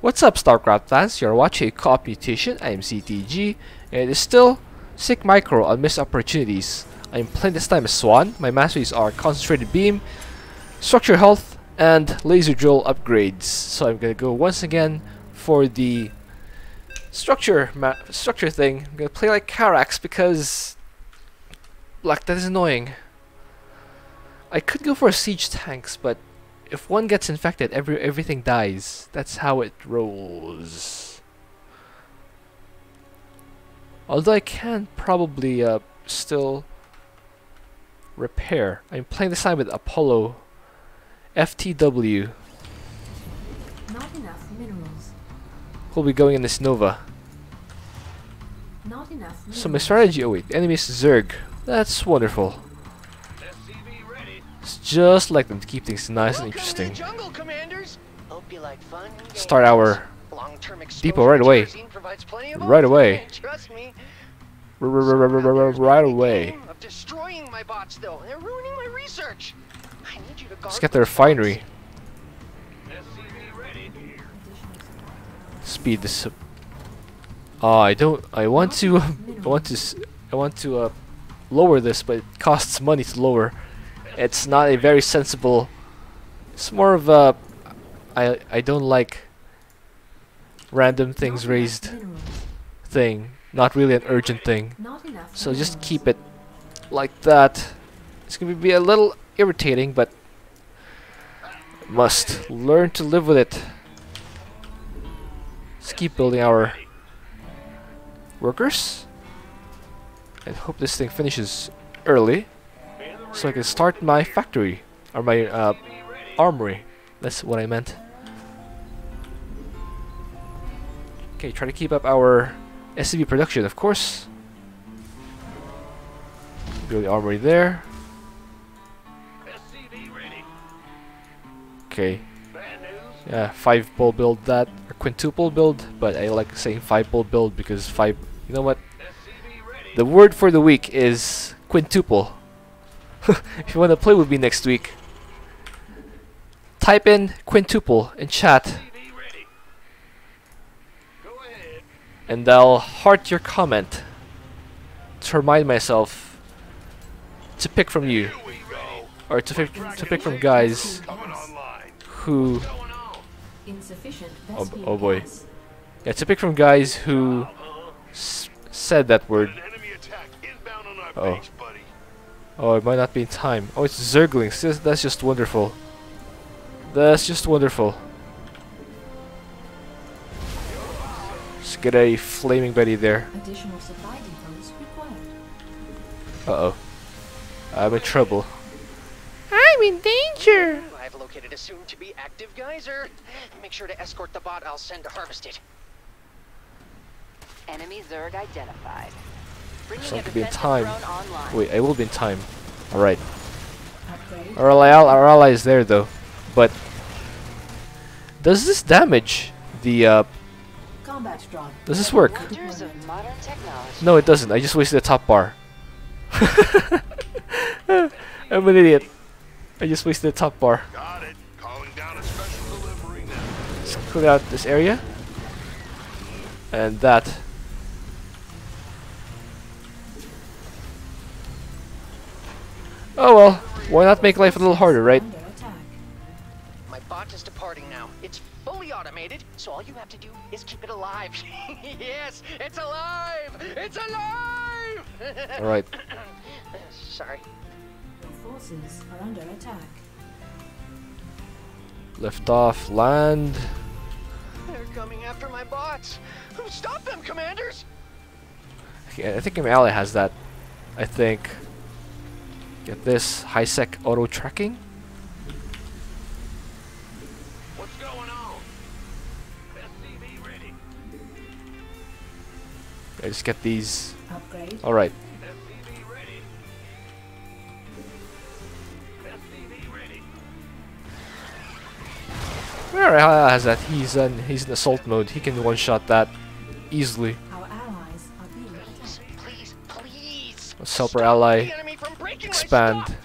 What's up, StarCraft fans? You're watching Competition. I am CTG, and it is still sick micro on missed opportunities. I'm playing this time as Swann. My masteries are Concentrated Beam, Structure Health, and Laser Drill upgrades. So I'm gonna go once again for the structure thing. I'm gonna play like Karax because Black Death is annoying. I could go for siege tanks, but if one gets infected, everything dies. That's how it rolls. Although I can probably still repair. I'm playing this time with Apollo FTW. Not enough minerals. We'll be going in this Nova. Not enough minerals. So my strategy. Oh wait, enemies Zerg. That's wonderful. Just like them to keep things nice and interesting. Jungle, start our depot right away. Right away. Right away. Let's get the refinery. Speed this up. I want to lower this, but it costs money to lower. It's not a very sensible. It's more of a. I don't like random things raised thing. Not really an urgent thing. So just keep it like that. It's gonna be a little irritating, but must learn to live with it. Let's keep building our workers and hope this thing finishes early, so I can start my factory or my armory. That's what I meant. Okay, try to keep up our SCV production, of course. Build the armory there. Okay. Yeah, five bowl build that, or quintuple build, but I like saying five bowl build because five. You know what? The word for the week is quintuple. If you want to play with me next week, type in quintuple in chat and I'll heart your comment to remind myself to pick from you, or to pick from guys who oh boy, yeah, to pick from guys who said that word. Oh. Oh, it might not be in time. Oh, it's Zergling. That's just wonderful. That's just wonderful. Let's get a flaming Betty there. Uh-oh. I'm in trouble. I'm in danger! I've located a soon-to-be active geyser. Make sure to escort the bot I'll send to harvest it. Enemy Zerg identified. So I could be in time. Wait, I will be in time. Alright. Our ally is there though. But does this damage the combat drone? Does this work? No, it doesn't. I just wasted the top bar. I'm an idiot. I just wasted the top bar. Let's clear out this area. And that. Oh well, why not make life a little harder, right? My bot is departing now. It's fully automated, so all you have to do is keep it alive. Yes, it's alive! It's alive! All right. Sorry. The forces are under attack. Lift off, land. They're coming after my bots. Stop them, commanders! Okay, I think my ally has that. I think. Get this high-sec auto tracking. What's going on? SCV ready. I just get these. Upgrade. All right. SCV ready. SCV ready. Where has that? He's in assault mode. He can one-shot that easily. Our allies are being attacked. Please. Let's help our ally. Expand.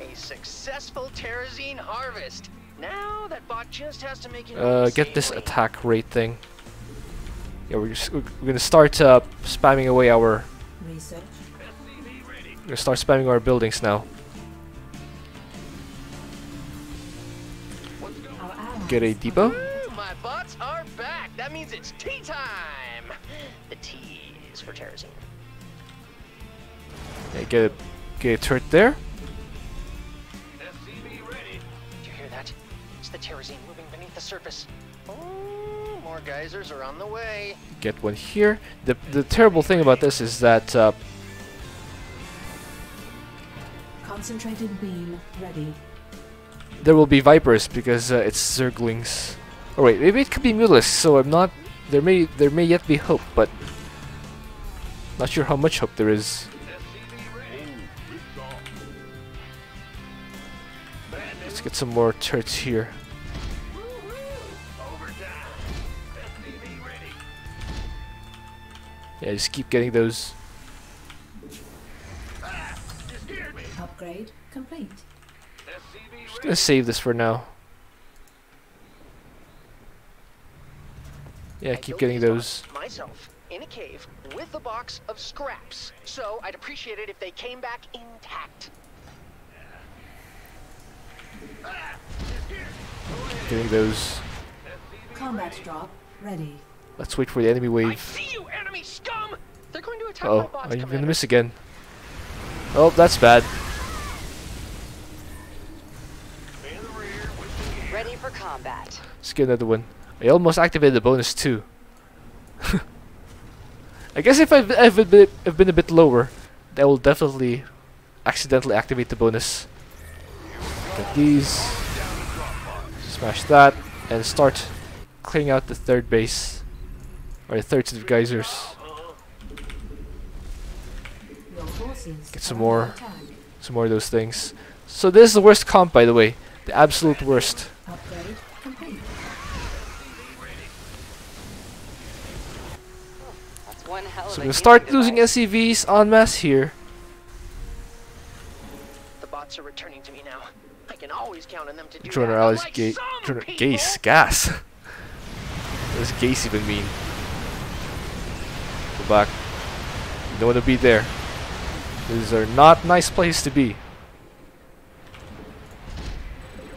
A successful terrazine harvest. Now that bot just has to make it get this attack rate thing. Yeah, we're gonna start spamming away our research. We're gonna start spamming our buildings now. Get a depot. Ooh, my bots are back. That means it's tea time. The tea is for terrazine. Yeah, get a turret there. The terrazine moving beneath the surface. Oh, more geysers are on the way. Get one here. The terrible thing about this is that concentrated beam ready. There will be vipers because it's Zerglings. Oh wait, maybe it could be Mutalisks. So I'm not. There may yet be hope, but not sure how much hope there is. Let's get some more turrets here. Yeah, just keep getting those. Upgrade complete. Just gonna save this for now. Yeah, keep getting those. Myself in a cave with a box of scraps. So I'd appreciate it if they came back intact. Getting those. Combat drop ready. Let's wait for the enemy wave. I see you, enemy scum! They're going to attack my bots, Commander. I'm gonna miss again. Oh, that's bad. Ready for combat. Let's get another one. I almost activated the bonus too. I guess if I've been a bit lower, that will definitely accidentally activate the bonus. Get these. Smash that and start clearing out the third base. Or the third set of geysers. Get some more of those things. So this is the worst comp, by the way. The absolute worst. So we're gonna start losing SCVs en masse here. The bots are returning to me now. Can always count on them to do that. Joiner allies gas. What does gas even mean? Go back. You don't want to be there. These are not nice places to be.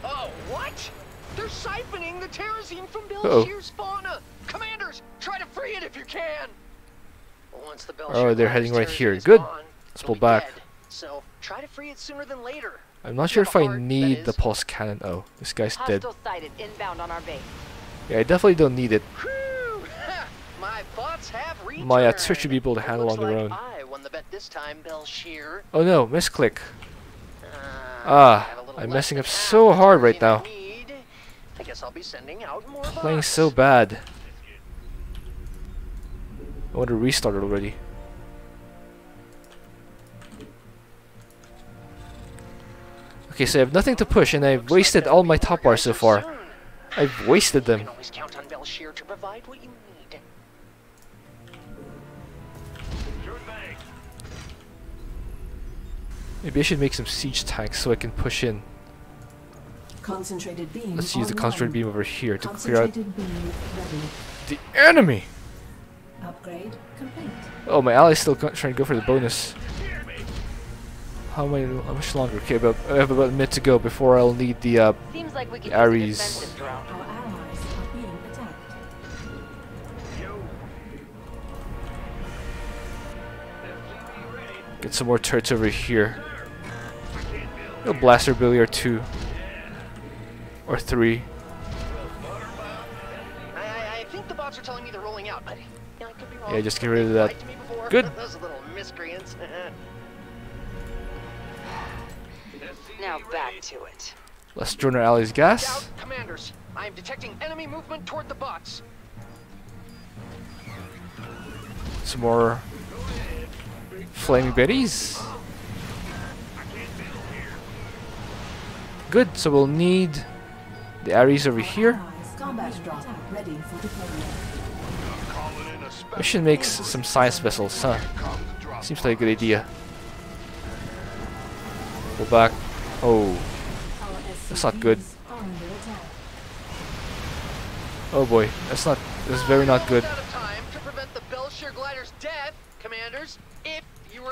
Oh, what? They're siphoning the terrazine from Belshir's fauna. Commanders, try to free it if you can. Once the Belshir they're heading right here. Good. Let's pull back. So try to free it sooner than later. I'm not sure if I need the pulse cannon. Oh, this guy's dead. Yeah, I definitely don't need it. My turret should be able to handle on their own. Oh no, misclick. Ah, I'm messing up so hard right now. Playing so bad. I want to restart it already. Okay, so I have nothing to push, and I've wasted all my top bars so far. I've wasted them. Maybe I should make some siege tanks so I can push in. Let's use the concentrated beam over here to clear out the enemy! Oh, my ally's still trying to go for the bonus. How much longer? Okay, but I have about a minute to go before I'll need the Ares. Get some more turrets over here. You'll blast their billy or two. Or three. I think the bots are telling me they're rolling out, but I could be wrong. Yeah, just get rid of that. Good. Those little miscreants. Now back to it. Let's drone our allies' gas. Commanders, I am detecting enemy movement toward the bots. Some more flaming berries. Good. So we'll need the Ares over here. We should make some science vessels, huh? Seems like a good idea. Go back. Oh, that's not good. Oh boy, that's not. That's very not good.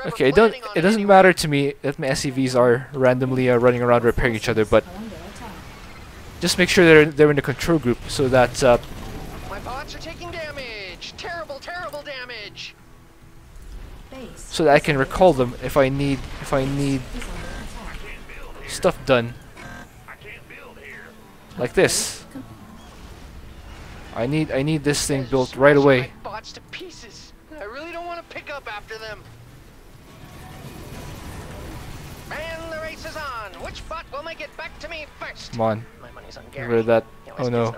Okay, it doesn't matter to me that my SCVs are randomly running around repairing each other, but just make sure they're in the control group so that. My bots are taking damage. Terrible, terrible damage. So that I can recall them if I need stuff done. Like this. I need this thing built right away. I really don't want to pick up after them. And the race is on. Which bot will make it back to me first? Come on. My money's on Gary. Get rid of that. Oh no.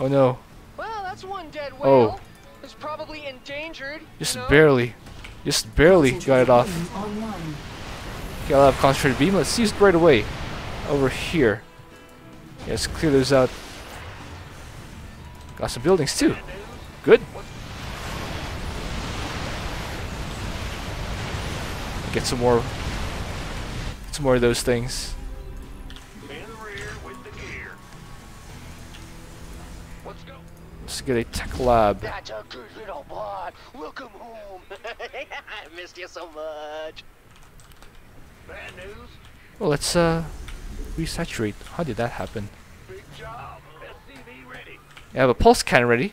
Oh no. Well, that's one dead whale. Oh. It's probably endangered. Just barely. Just barely got it off. Okay, I'll have concentrated beam. Let's use it right away. Over here. Yeah, let's clear those out. Got some buildings too. Good. Get some more. Some more of those things. Let's get a tech lab. That's a good little bot. Welcome home. I missed you so much. Bad news. Well, let's resaturate. How did that happen? Big job. SCV ready. I have a pulse cannon ready.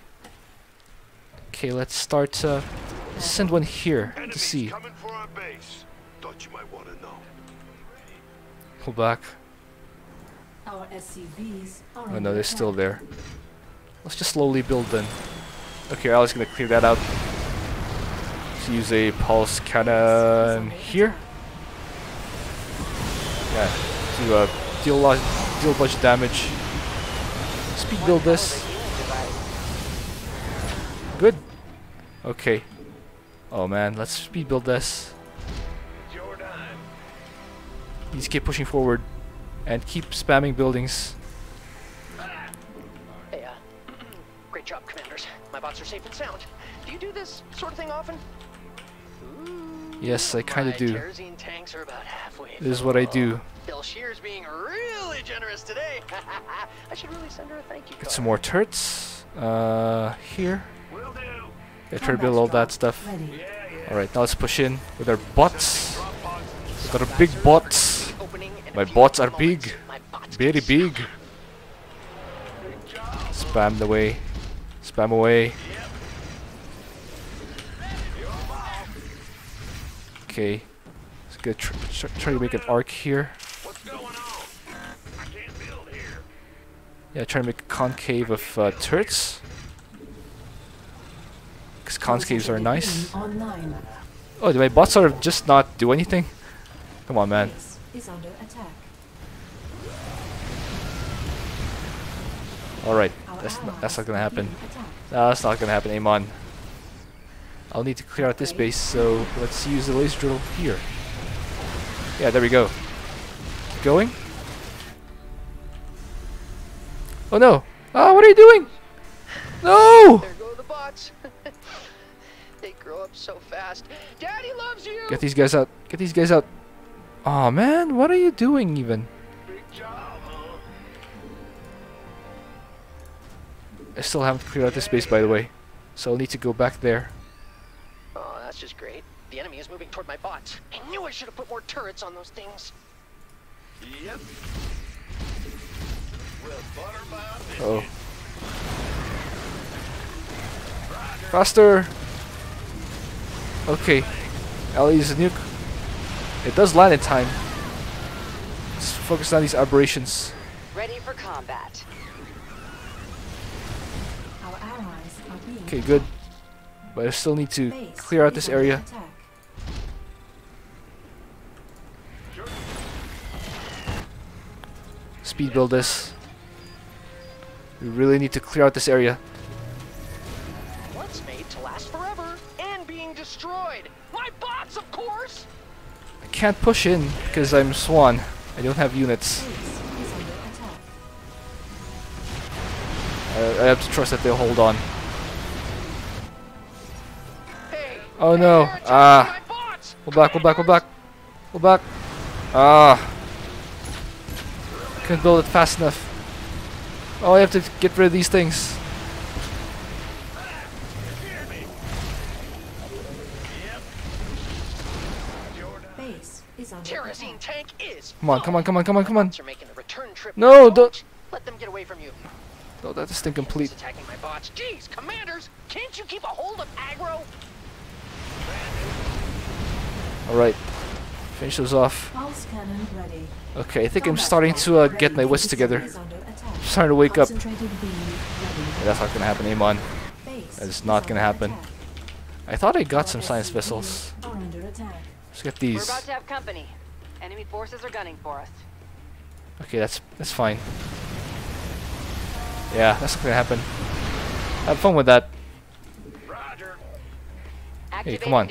Okay, let's start. Send one here to see. Coming for our base. Thought you might want to know. Pull back. Our SCVs are oh no, they're still there. Let's just slowly build then. Okay, I was gonna clear that up. Let's use a pulse cannon here. Yeah, to deal a bunch of damage. Speed build this. Good. Okay. Oh man, let's speed build this. You just keep pushing forward and keep spamming buildings. Great job, commanders. My bots are safe and sound. Do you do this sort of thing often? Yes, I kind of do. Terrazine tanks are about halfway. This is what I do. Belshir's being really generous today. I should really send her a thank you card. Get some more turrets. Here. Yeah, try to build all that stuff. All right, now let's push in with our bots. With our big bots. My bots are big, very big. Spam away. Spam away. Okay. Let's get try to make an arc here. Yeah, try to make a concave of turrets. Because concaves are nice. Oh, my bots are just not do anything? Come on, man. Alright, that's not gonna happen. No, that's not gonna happen, Amon. I'll need to clear out this base, so let's use the laser drill here. Yeah, there we go. Going? Oh no! Ah, what are you doing? No! There go the bots. They grow up so fast. Daddy loves you! Get these guys out. Get these guys out. Aw, man, what are you doing even? I still haven't cleared out this space, by the way, so I'll need to go back there. Oh, that's just great. The enemy is moving toward my bots. I knew I should have put more turrets on those things. Yep. Oh. Faster! Okay. I'll use a nuke. It does land in time. Let's focus on these aberrations. Ready for combat. Okay, good. But I still need to clear out this area. Speed build this. We really need to clear out this area. Once made to last forever and being destroyed. My bots, of course. I can't push in because I'm Swann. I don't have units. I have to trust that they'll hold on. Oh no! Ah! Go back! Go back! Go back! Go back! Ah! Couldn't build it fast enough. Oh, I have to get rid of these things. terrazine tank is. Come on, come on, come on, come on, come on. No, don't. Let them get away from you. No, that's incomplete. Attacking my bots. Jeez, commanders, can't you keep a hold of aggro? All right. Finish those off. Okay, I think I'm starting to get my wits together. I'm starting to wake up. Yeah, that's not gonna happen, Amon. That's not gonna happen. I thought I got some science vessels. Let's get these. We're about to have company. Enemy forces are gunning for us. Okay, that's fine. Yeah, that's not gonna happen. Have fun with that. Hey, come on.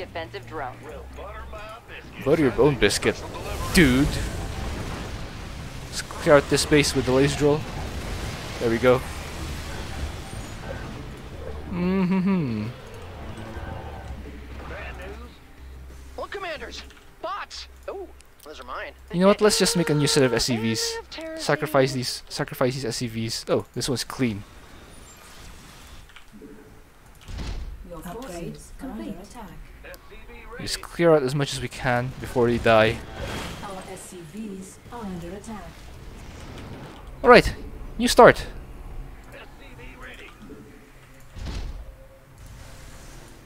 Butter your own biscuit, dude. Let's clear out this space with the laser drill. There we go. Mm-hmm. Well, commanders, bots. Oh, those are mine. You know what? Let's just make a new set of SCVs. Sacrifice these. Sacrifice these SCVs. Oh, this one's clean. Upgrades complete. Just clear out as much as we can before they die. Our SCVs are under attack. All right, new start. SCV ready.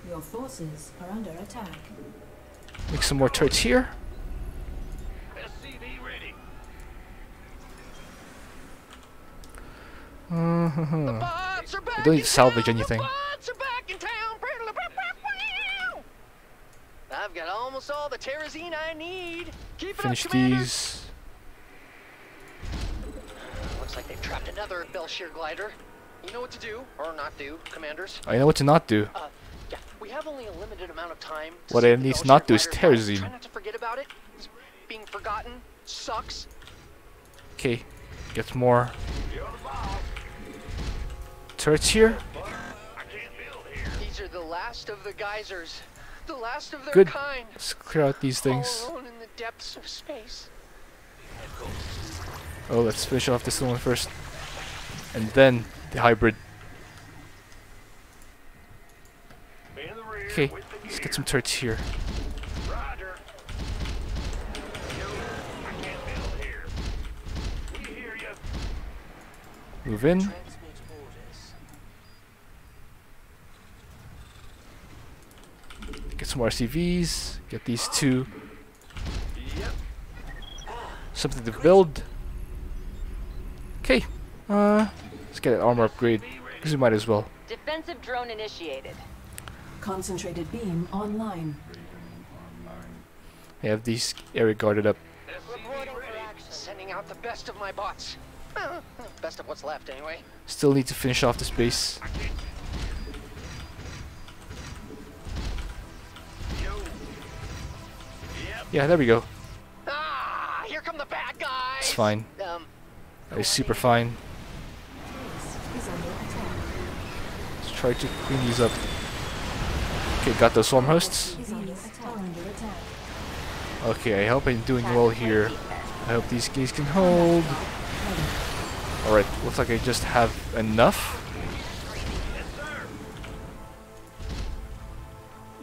Your forces are under attack. Make some more turrets here. SCV ready. I don't need to salvage anything. I've got almost all the terrazine I need. Keep it up, these. Looks like they've trapped another Belshir glider. You know what to do or not do, commanders. I know what to not do. Yeah, we have only a limited amount of time. What I need not do is terrazine. Try not to forget about it. It's being forgotten sucks. Okay, gets more turrets here. These are the last of the geysers. The last of their good. Kind. Let's clear out these things. All alone in the depths of space. Oh, let's finish off this one first, and then the hybrid. Okay, let's get some turrets here. Move in. Get some RCVs, get these two. Something to build. Okay, let's get an armor upgrade because we might as well. Defensive drone initiated. Concentrated beam online. I have these area guarded up. Sending out the best of my bots. Best of what's left anyway. Still need to finish off this base. Yeah, there we go. Ah, here come the bad guys. It's fine. That is super fine. Let's try to clean these up. Okay, got those swarm hosts. Okay, I hope I'm doing well here. I hope these guys can hold. Alright, looks like I just have enough.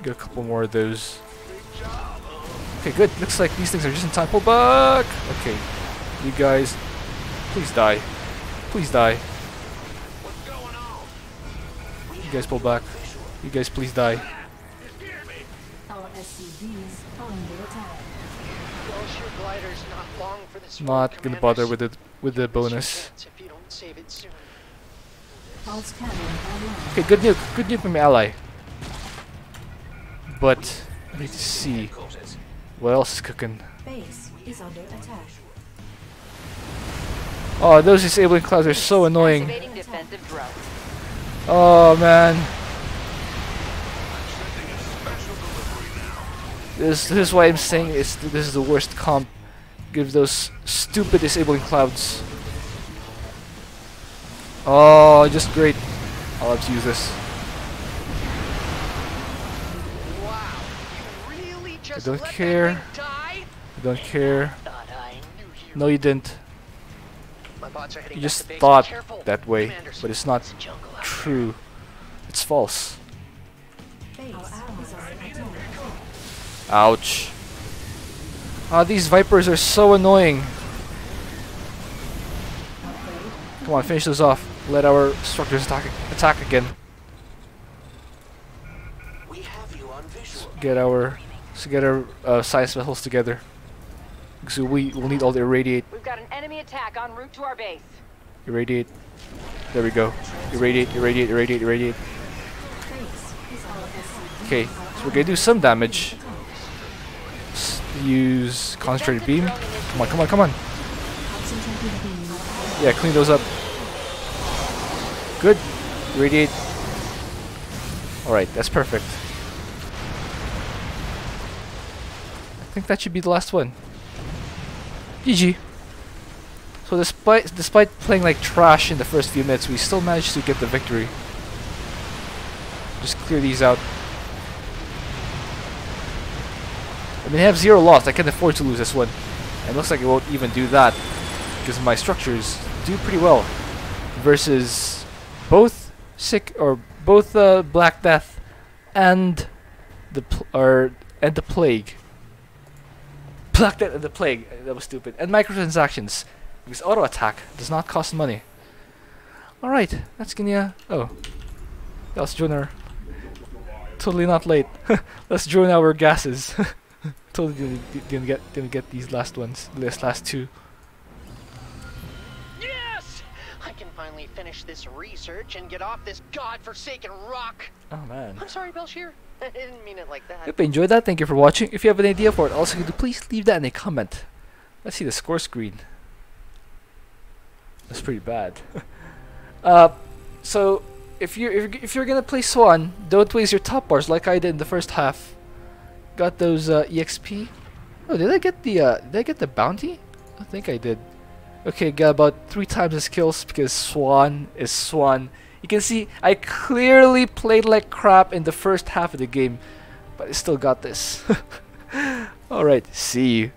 Got a couple more of those. Okay, good. Looks like these things are just in time. Pull back! Okay. You guys, please die. Please die. You guys pull back. You guys please die. Not gonna bother with the bonus. Okay, good nuke. Good nuke from my ally. But I need to see. What else is cooking? Base is under attack. Oh, those disabling clouds are so annoying. Oh man, this is why I'm saying this is the worst comp. Give those stupid disabling clouds. Oh, just great. I'll have to use this. I don't care. I don't care. No, you didn't. You just thought that way, but it's not true. It's false. Ouch. These Vipers are so annoying. Come on, finish those off. Let our structures attack again. We have you on visual. Let's get our science vessels together. So we will need all the irradiate. We've got an enemy attack en route to our base. Irradiate. There we go. Irradiate, irradiate, irradiate, irradiate. Okay, so we're gonna do some damage. Use concentrated beam. Come on, come on, come on. Yeah, clean those up. Good. Irradiate. Alright, that's perfect. I think that should be the last one. GG. So despite playing like trash in the first few minutes, we still managed to get the victory. Just clear these out. I mean, I have zero loss. I can't afford to lose this one. And it looks like it won't even do that, because my structures do pretty well versus both Black Death and the Plague. Black Death and the Plague. That was stupid. And microtransactions. Because auto attack does not cost money. Alright, that's gonna. Oh. Let's join our. Totally not late. Let's join our gases. Totally didn't get these last ones. These last two. Yes! I can finally finish this research and get off this godforsaken rock! Oh man. I'm sorry, Belshir. I didn't mean it like that. Hope you enjoyed that. Thank you for watching. If you have an idea for it, also please leave that in a comment. Let's see the score screen. That's pretty bad. So if you're gonna play Swann, don't waste your top bars like I did in the first half. Got those EXP. Oh, did I get the bounty? I think I did. Okay, got about 3 times the skills because Swann is Swann. You can see I clearly played like crap in the first half of the game, but I still got this. All right, see you.